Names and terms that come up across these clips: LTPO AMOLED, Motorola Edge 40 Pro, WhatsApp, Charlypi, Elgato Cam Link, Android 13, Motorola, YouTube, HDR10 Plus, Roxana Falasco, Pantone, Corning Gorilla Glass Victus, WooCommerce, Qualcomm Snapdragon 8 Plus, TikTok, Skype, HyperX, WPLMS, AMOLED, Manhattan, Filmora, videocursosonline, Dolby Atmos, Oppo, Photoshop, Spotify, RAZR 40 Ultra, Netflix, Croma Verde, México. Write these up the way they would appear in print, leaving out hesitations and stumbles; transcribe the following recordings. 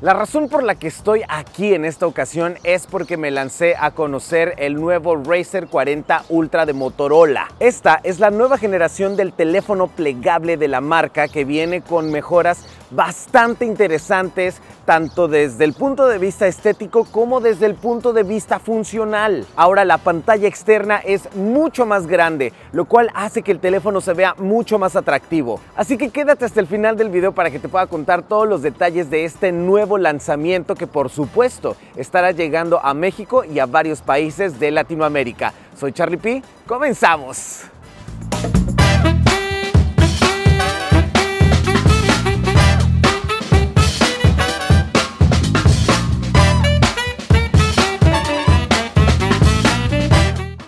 La razón por la que estoy aquí en esta ocasión es porque me lancé a conocer el nuevo RAZR 40 Ultra de Motorola. Esta es la nueva generación del teléfono plegable de la marca que viene con mejoras bastante interesantes tanto desde el punto de vista estético como desde el punto de vista funcional. Ahora la pantalla externa es mucho más grande, lo cual hace que el teléfono se vea mucho más atractivo. Así que quédate hasta el final del video para que te pueda contar todos los detalles de este nuevo lanzamiento que por supuesto estará llegando a México y a varios países de Latinoamérica. Soy Charlypi, comenzamos.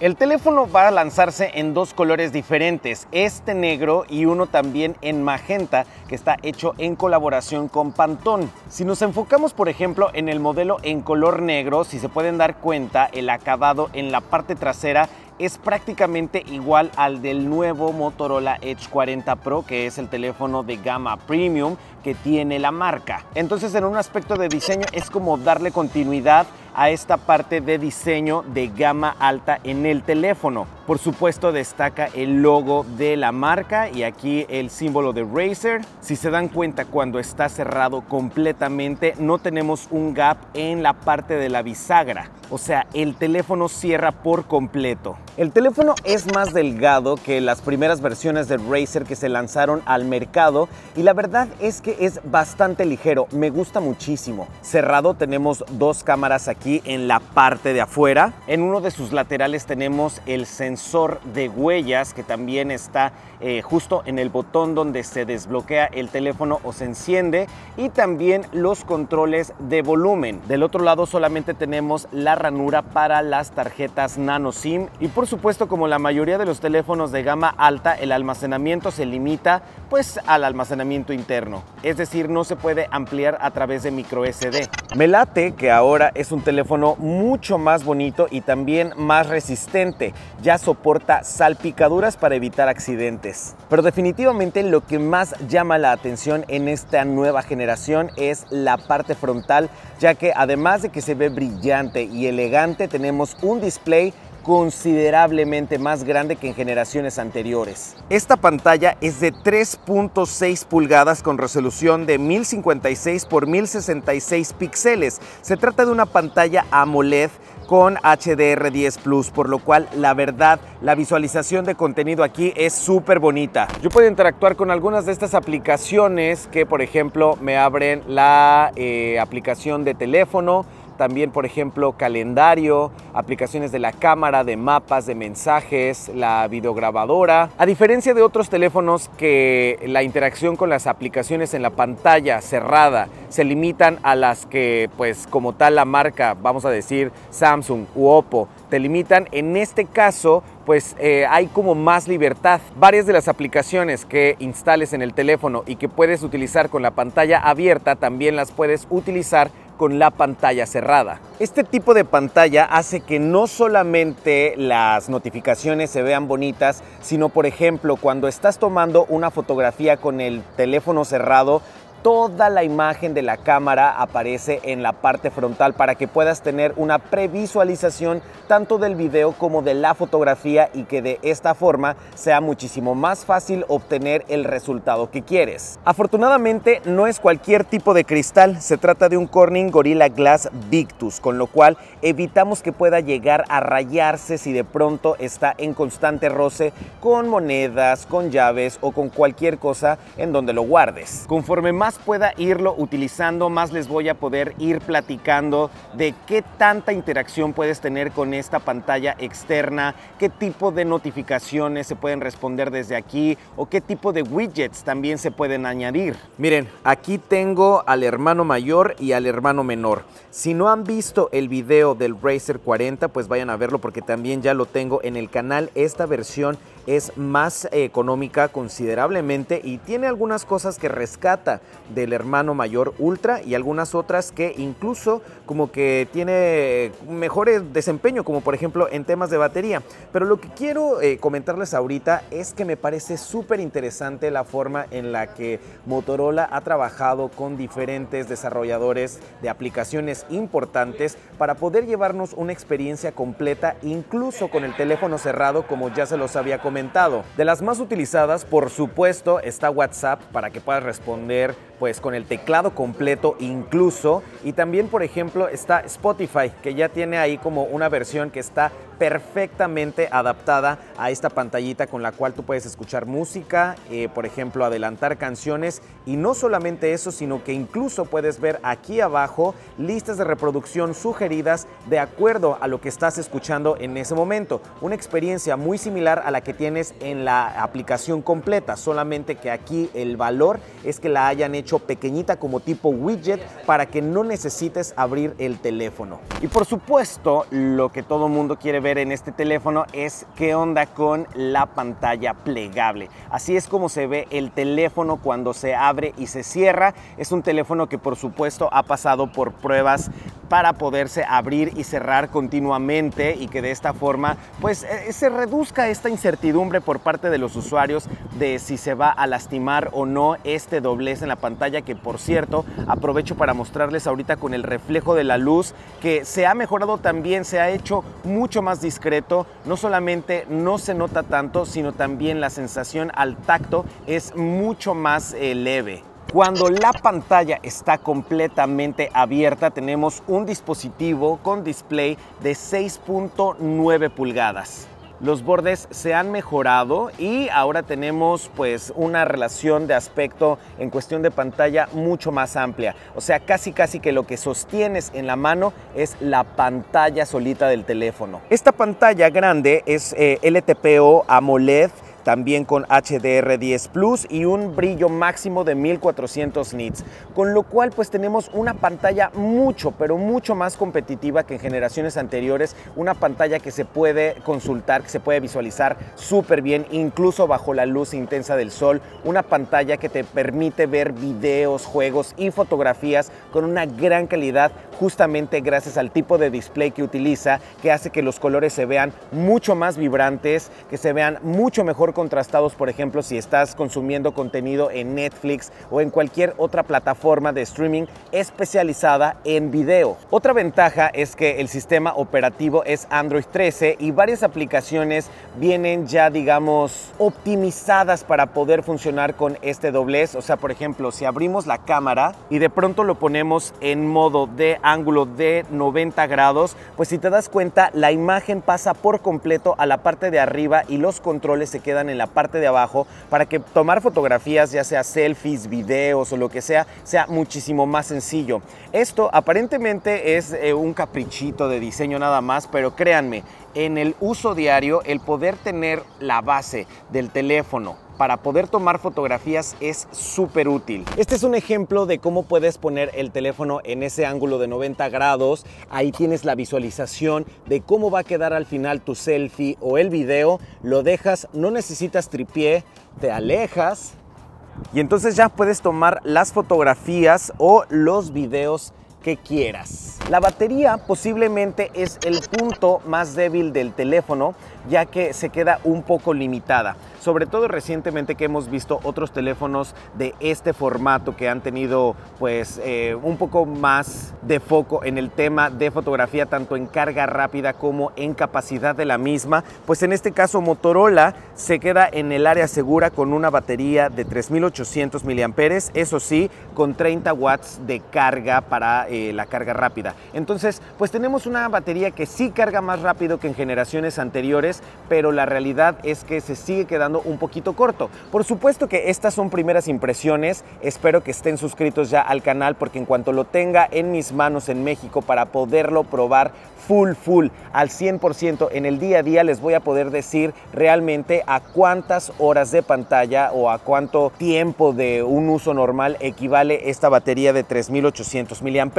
El teléfono va a lanzarse en dos colores diferentes, este negro y uno también en magenta, que está hecho en colaboración con Pantone. Si nos enfocamos, por ejemplo, en el modelo en color negro, si se pueden dar cuenta, el acabado en la parte trasera es prácticamente igual al del nuevo Motorola Edge 40 Pro, que es el teléfono de gama premium que tiene la marca. Entonces, en un aspecto de diseño es como darle continuidad a esta parte de diseño de gama alta en el teléfono. Por supuesto, destaca el logo de la marca y aquí el símbolo de RAZR. Si se dan cuenta, cuando está cerrado completamente no tenemos un gap en la parte de la bisagra, o sea, el teléfono cierra por completo. El teléfono es más delgado que las primeras versiones de RAZR que se lanzaron al mercado y la verdad es que es bastante ligero, me gusta muchísimo. Cerrado tenemos dos cámaras aquí en la parte de afuera. En uno de sus laterales tenemos el sensor de huellas que también está justo en el botón donde se desbloquea el teléfono o se enciende, y también los controles de volumen. Del otro lado solamente tenemos la ranura para las tarjetas nano SIM y, por supuesto, como la mayoría de los teléfonos de gama alta, el almacenamiento se limita pues al almacenamiento interno, es decir, no se puede ampliar a través de micro SD. Me late que ahora es un teléfono mucho más bonito y también más resistente, ya soporta salpicaduras para evitar accidentes. Pero definitivamente lo que más llama la atención en esta nueva generación es la parte frontal, ya que además de que se ve brillante y elegante, tenemos un display considerablemente más grande que en generaciones anteriores. Esta pantalla es de 3.6 pulgadas con resolución de 1056 por 1066 píxeles. Se trata de una pantalla AMOLED con HDR10 Plus, por lo cual la verdad la visualización de contenido aquí es súper bonita. Yo puedo interactuar con algunas de estas aplicaciones que, por ejemplo, me abren la aplicación de teléfono, también, por ejemplo, calendario, aplicaciones de la cámara, de mapas, de mensajes, la videograbadora. A diferencia de otros teléfonos que la interacción con las aplicaciones en la pantalla cerrada se limitan a las que, pues, como tal la marca, vamos a decir Samsung u Oppo, te limitan, en este caso pues hay como más libertad. Varias de las aplicaciones que instales en el teléfono y que puedes utilizar con la pantalla abierta también las puedes utilizar con la pantalla cerrada. Este tipo de pantalla hace que no solamente las notificaciones se vean bonitas, sino, por ejemplo, cuando estás tomando una fotografía con el teléfono cerrado, toda la imagen de la cámara aparece en la parte frontal para que puedas tener una previsualización tanto del video como de la fotografía, y que de esta forma sea muchísimo más fácil obtener el resultado que quieres. Afortunadamente no es cualquier tipo de cristal, se trata de un Corning Gorilla Glass Victus, con lo cual evitamos que pueda llegar a rayarse si de pronto está en constante roce con monedas, con llaves o con cualquier cosa en donde lo guardes. Conforme más pueda irlo utilizando, más les voy a poder ir platicando de qué tanta interacción puedes tener con esta pantalla externa, qué tipo de notificaciones se pueden responder desde aquí o qué tipo de widgets también se pueden añadir. Miren, aquí tengo al hermano mayor y al hermano menor. Si no han visto el video del RAZR 40, pues vayan a verlo, porque también ya lo tengo en el canal. Esta versión es más económica considerablemente y tiene algunas cosas que rescata. del hermano mayor Ultra y algunas otras que incluso como que tiene mejores desempeño, como por ejemplo en temas de batería. Pero lo que quiero comentarles ahorita es que me parece súper interesante la forma en la que Motorola ha trabajado con diferentes desarrolladores de aplicaciones importantes para poder llevarnos una experiencia completa, incluso con el teléfono cerrado, como ya se los había comentado. De las más utilizadas, por supuesto, está WhatsApp, para que puedas responder pues con el teclado completo incluso, y también por ejemplo está Spotify, que ya tiene ahí como una versión que está perfectamente adaptada a esta pantallita, con la cual tú puedes escuchar música, por ejemplo adelantar canciones, y no solamente eso, sino que incluso puedes ver aquí abajo listas de reproducción sugeridas de acuerdo a lo que estás escuchando en ese momento. Una experiencia muy similar a la que tienes en la aplicación completa, solamente que aquí el valor es que la hayan hecho pequeñita como tipo widget para que no necesites abrir el teléfono. Y por supuesto, lo que todo mundo quiere ver en este teléfono es qué onda con la pantalla plegable. Así es como se ve el teléfono cuando se abre y se cierra. Es un teléfono que por supuesto ha pasado por pruebas para poderse abrir y cerrar continuamente, y que de esta forma pues se reduzca esta incertidumbre por parte de los usuarios de si se va a lastimar o no este doblez en la pantalla, que por cierto aprovecho para mostrarles ahorita con el reflejo de la luz que se ha mejorado también, se ha hecho mucho más discreto. No solamente no se nota tanto, sino también la sensación al tacto es mucho más leve. Cuando la pantalla está completamente abierta, tenemos un dispositivo con display de 6.9 pulgadas. Los bordes se han mejorado y ahora tenemos pues una relación de aspecto en cuestión de pantalla mucho más amplia. O sea, casi que lo que sostienes en la mano es la pantalla solita del teléfono. Esta pantalla grande es LTPO AMOLED, también con HDR10 Plus y un brillo máximo de 1400 nits, con lo cual pues tenemos una pantalla mucho más competitiva que en generaciones anteriores, una pantalla que se puede consultar, que se puede visualizar súper bien, incluso bajo la luz intensa del sol, una pantalla que te permite ver videos, juegos y fotografías con una gran calidad, justamente gracias al tipo de display que utiliza, que hace que los colores se vean mucho más vibrantes, que se vean mucho mejor contrastados, por ejemplo, si estás consumiendo contenido en Netflix o en cualquier otra plataforma de streaming especializada en video. Otra ventaja es que el sistema operativo es Android 13 y varias aplicaciones vienen ya, digamos, optimizadas para poder funcionar con este doblez. O sea, por ejemplo, si abrimos la cámara y de pronto lo ponemos en modo de ángulo de 90 grados, pues si te das cuenta, la imagen pasa por completo a la parte de arriba y los controles se quedan en la parte de abajo, para que tomar fotografías, ya sea selfies, videos o lo que sea, sea muchísimo más sencillo. Esto aparentemente es un caprichito de diseño nada más, pero créanme, en el uso diario, el poder tener la base del teléfono para poder tomar fotografías es súper útil. Este es un ejemplo de cómo puedes poner el teléfono en ese ángulo de 90 grados. Ahí tienes la visualización de cómo va a quedar al final tu selfie o el video. Lo dejas, no necesitas tripié, te alejas y entonces ya puedes tomar las fotografías o los videos que quieras. La batería posiblemente es el punto más débil del teléfono, ya que se queda un poco limitada, sobre todo recientemente que hemos visto otros teléfonos de este formato que han tenido pues un poco más de foco en el tema de fotografía, tanto en carga rápida como en capacidad de la misma. Pues en este caso Motorola se queda en el área segura con una batería de 3800 mAh, eso sí, con 30 watts de carga para la carga rápida. Entonces pues tenemos una batería que sí carga más rápido que en generaciones anteriores, pero la realidad es que se sigue quedando un poquito corto. Por supuesto que estas son primeras impresiones, espero que estén suscritos ya al canal, porque en cuanto lo tenga en mis manos en México para poderlo probar full, al 100% en el día a día, les voy a poder decir realmente a cuántas horas de pantalla o a cuánto tiempo de un uso normal equivale esta batería de 3800 mAh.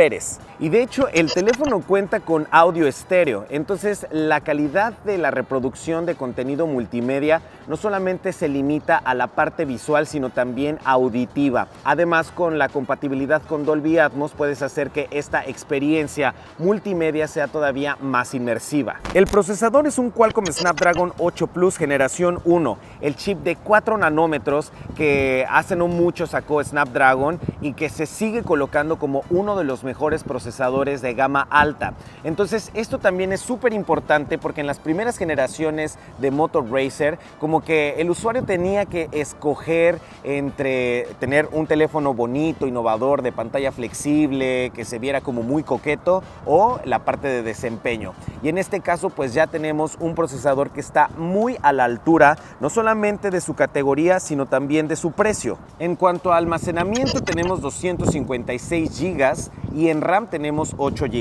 Y de hecho el teléfono cuenta con audio estéreo, entonces la calidad de la reproducción de contenido multimedia no solamente se limita a la parte visual, sino también auditiva. Además, con la compatibilidad con Dolby Atmos puedes hacer que esta experiencia multimedia sea todavía más inmersiva. El procesador es un Qualcomm Snapdragon 8 Plus generación 1, el chip de 4 nanómetros que hace no mucho sacó Snapdragon y que se sigue colocando como uno de los mejores procesadores de gama alta. Entonces esto también es súper importante porque en las primeras generaciones de Moto RAZR como que el usuario tenía que escoger entre tener un teléfono bonito, innovador, de pantalla flexible, que se viera como muy coqueto, o la parte de desempeño. Y en este caso pues ya tenemos un procesador que está muy a la altura, no solamente de su categoría, sino también de su precio. En cuanto a almacenamiento tenemos 256 GB y en RAM tenemos 8 GB.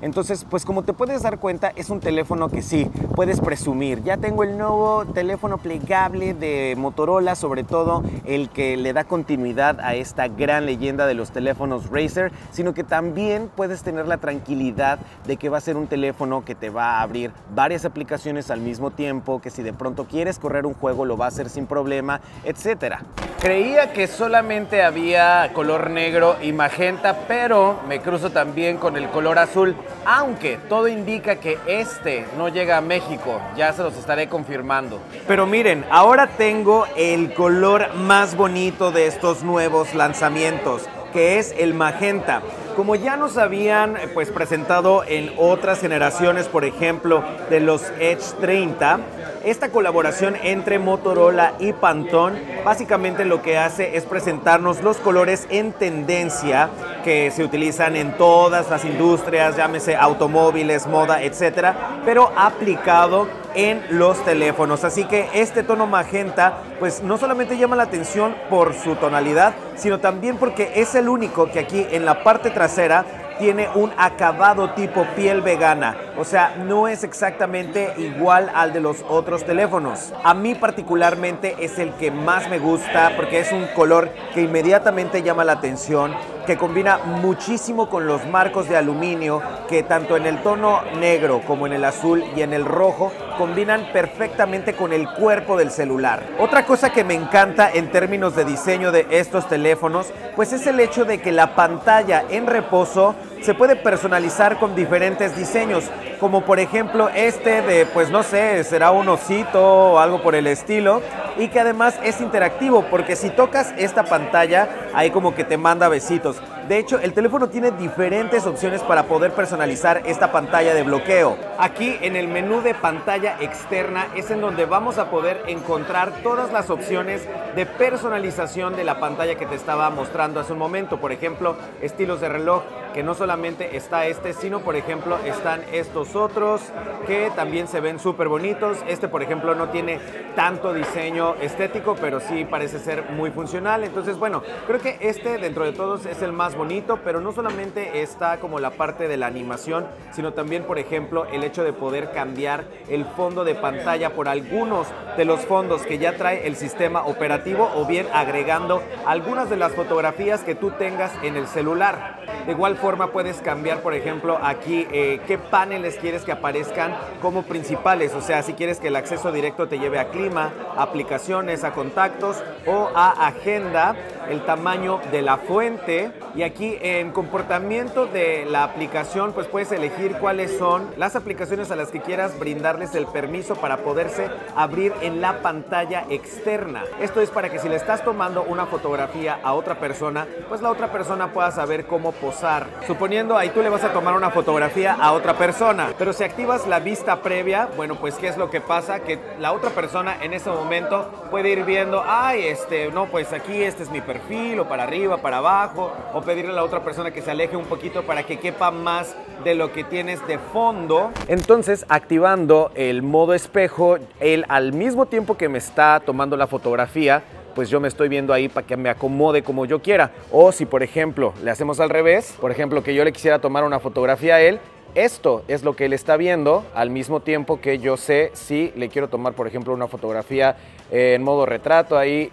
Entonces, pues como te puedes dar cuenta, es un teléfono que sí, puedes presumir. Ya tengo el nuevo teléfono plegable de Motorola, sobre todo el que le da continuidad a esta gran leyenda de los teléfonos RAZR, sino que también puedes tener la tranquilidad de que va a ser un teléfono que te va a abrir varias aplicaciones al mismo tiempo, que si de pronto quieres correr un juego lo va a hacer sin problema, etcétera. Creía que solamente había color negro y magenta, pero me cruzo también con el color azul, aunque todo indica que este no llega a México, ya se los estaré confirmando. Pero miren, ahora tengo el color más bonito de estos nuevos lanzamientos, que es el magenta. Como ya nos habían pues presentado en otras generaciones, por ejemplo, de los Edge 30, esta colaboración entre Motorola y Pantone básicamente lo que hace es presentarnos los colores en tendencia que se utilizan en todas las industrias, llámese automóviles, moda, etcétera, pero aplicado en los teléfonos. Así que este tono magenta pues no solamente llama la atención por su tonalidad, sino también porque es el único que aquí en la parte trasera tiene un acabado tipo piel vegana, o sea, no es exactamente igual al de los otros teléfonos. A mí particularmente es el que más me gusta porque es un color que inmediatamente llama la atención, que combina muchísimo con los marcos de aluminio que tanto en el tono negro como en el azul y en el rojo combinan perfectamente con el cuerpo del celular. Otra cosa que me encanta en términos de diseño de estos teléfonos pues es el hecho de que la pantalla en reposo se puede personalizar con diferentes diseños, como por ejemplo este de, pues no sé, será un osito o algo por el estilo, y que además es interactivo porque si tocas esta pantalla ahí como que te manda besitos. De hecho, el teléfono tiene diferentes opciones para poder personalizar esta pantalla de bloqueo. Aquí en el menú de pantalla externa es en donde vamos a poder encontrar todas las opciones de personalización de la pantalla que te estaba mostrando hace un momento. Por ejemplo, estilos de reloj, que no solamente está este, sino por ejemplo están estos otros que también se ven súper bonitos. Este por ejemplo no tiene tanto diseño estético, pero sí parece ser muy funcional. Entonces bueno, creo que este dentro de todos es el más bonito, pero no solamente está como la parte de la animación, sino también por ejemplo el hecho de poder cambiar el fondo de pantalla por algunos de los fondos que ya trae el sistema operativo, o bien agregando algunas de las fotografías que tú tengas en el celular. De igual forma puedes cambiar por ejemplo aquí qué paneles quieres que aparezcan como principales, o sea, si quieres que el acceso directo te lleve a clima, a aplicaciones, a contactos o a agenda, el tamaño de la fuente, y aquí en comportamiento de la aplicación pues puedes elegir cuáles son las aplicaciones a las que quieras brindarles el permiso para poderse abrir en la pantalla externa. Esto es para que si le estás tomando una fotografía a otra persona, pues la otra persona pueda saber cómo posar. Suponiendo ahí tú le vas a tomar una fotografía a otra persona, pero si activas la vista previa, bueno, pues ¿qué es lo que pasa? Que la otra persona en ese momento puede ir viendo, ay, no, pues aquí este es mi perfil, o para arriba, para abajo, o pedirle a la otra persona que se aleje un poquito para que quepa más de lo que tienes de fondo. Entonces, activando el modo espejo, él al mismo tiempo que me está tomando la fotografía, pues yo me estoy viendo ahí para que me acomode como yo quiera. O si, por ejemplo, le hacemos al revés, por ejemplo, que yo le quisiera tomar una fotografía a él, esto es lo que él está viendo al mismo tiempo que yo sé si le quiero tomar, por ejemplo, una fotografía en modo retrato, ahí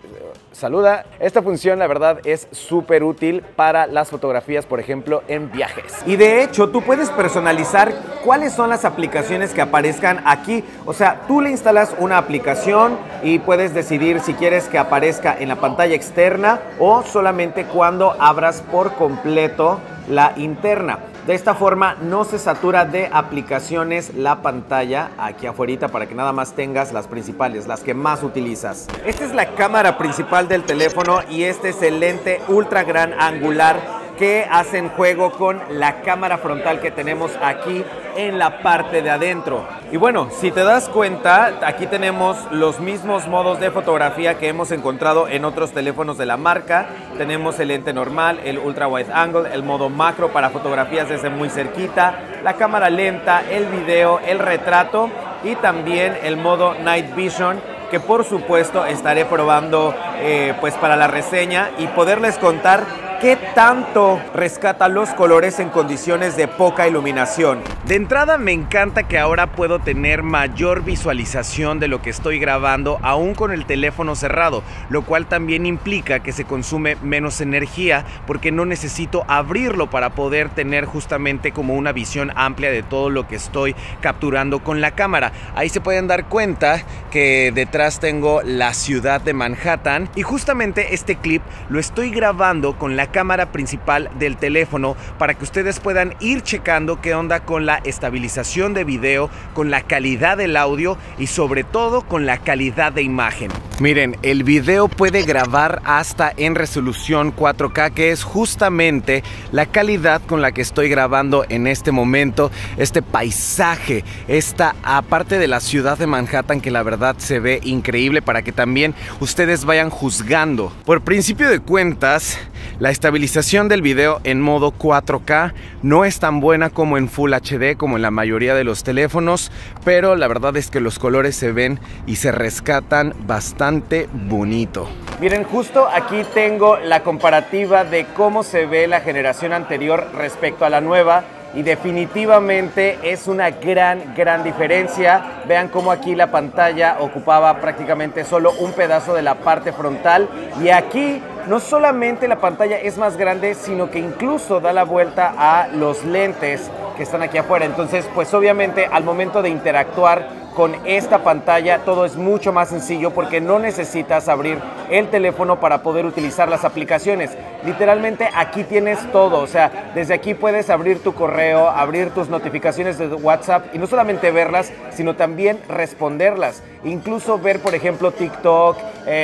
saluda. Esta función, la verdad, es súper útil para las fotografías, por ejemplo, en viajes. Y de hecho, tú puedes personalizar cuáles son las aplicaciones que aparezcan aquí. O sea, tú le instalas una aplicación y puedes decidir si quieres que aparezca en la pantalla externa o solamente cuando abras por completo la interna. De esta forma no se satura de aplicaciones la pantalla aquí afuera para que nada más tengas las principales, las que más utilizas. Esta es la cámara principal del teléfono y este es el lente ultra gran angular que hacen juego con la cámara frontal que tenemos aquí en la parte de adentro. Y bueno, si te das cuenta, aquí tenemos los mismos modos de fotografía que hemos encontrado en otros teléfonos de la marca. Tenemos el lente normal, el ultra wide angle, el modo macro para fotografías desde muy cerquita, la cámara lenta, el video, el retrato y también el modo night vision, que por supuesto estaré probando pues para la reseña y poderles contar ¿qué tanto rescata los colores en condiciones de poca iluminación? De entrada me encanta que ahora puedo tener mayor visualización de lo que estoy grabando aún con el teléfono cerrado, lo cual también implica que se consume menos energía porque no necesito abrirlo para poder tener justamente como una visión amplia de todo lo que estoy capturando con la cámara. Ahí se pueden dar cuenta que detrás tengo la ciudad de Manhattan y justamente este clip lo estoy grabando con la cámara principal del teléfono para que ustedes puedan ir checando qué onda con la estabilización de video, con la calidad del audio y sobre todo con la calidad de imagen. Miren, el video puede grabar hasta en resolución 4K, que es justamente la calidad con la que estoy grabando en este momento, este paisaje, esta aparte de la ciudad de Manhattan que la verdad se ve increíble, para que también ustedes vayan juzgando. Por principio de cuentas, la estabilización del video en modo 4K no es tan buena como en Full HD, como en la mayoría de los teléfonos, pero la verdad es que los colores se ven y se rescatan bastante bonito. Miren, justo aquí tengo la comparativa de cómo se ve la generación anterior respecto a la nueva. Y definitivamente es una gran diferencia. Vean cómo aquí la pantalla ocupaba prácticamente solo un pedazo de la parte frontal. Y aquí no solamente la pantalla es más grande, sino que incluso da la vuelta a los lentes que están aquí afuera. Entonces, pues obviamente al momento de interactuar con esta pantalla todo es mucho más sencillo porque no necesitas abrir el teléfono para poder utilizar las aplicaciones. Literalmente aquí tienes todo, o sea, desde aquí puedes abrir tu correo, abrir tus notificaciones de WhatsApp y no solamente verlas, sino también responderlas. Incluso ver, por ejemplo, TikTok,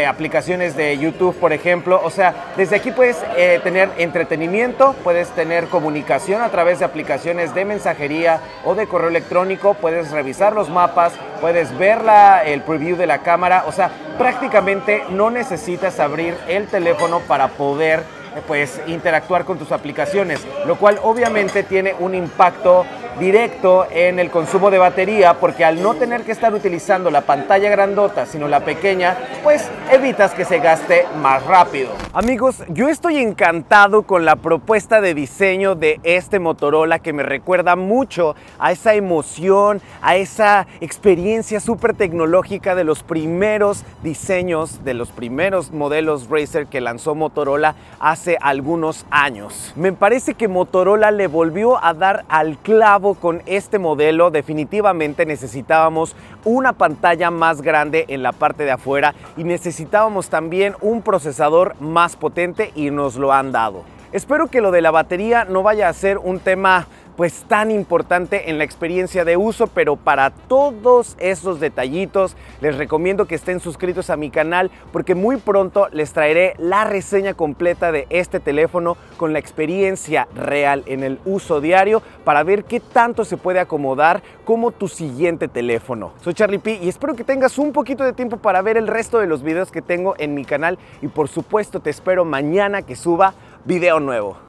aplicaciones de YouTube, por ejemplo. O sea, desde aquí puedes tener entretenimiento, puedes tener comunicación a través de aplicaciones de mensajería o de correo electrónico, puedes revisar los mapas, puedes ver el preview de la cámara. O sea, prácticamente no necesitas abrir el teléfono para poder pues interactuar con tus aplicaciones, lo cual obviamente tiene un impacto directo en el consumo de batería, porque al no tener que estar utilizando la pantalla grandota sino la pequeña, pues evitas que se gaste más rápido. Amigos, yo estoy encantado con la propuesta de diseño de este Motorola, que me recuerda mucho a esa emoción, a esa experiencia súper tecnológica de los primeros diseños, de los primeros modelos RAZR que lanzó Motorola hace algunos años. Me parece que Motorola le volvió a dar al clavo con este modelo. Definitivamente necesitábamos una pantalla más grande en la parte de afuera y necesitábamos también un procesador más potente y nos lo han dado. Espero que lo de la batería no vaya a ser un tema pues tan importante en la experiencia de uso, pero para todos esos detallitos les recomiendo que estén suscritos a mi canal, porque muy pronto les traeré la reseña completa de este teléfono con la experiencia real en el uso diario para ver qué tanto se puede acomodar como tu siguiente teléfono. Soy Charlypi y espero que tengas un poquito de tiempo para ver el resto de los videos que tengo en mi canal y por supuesto te espero mañana que suba video nuevo.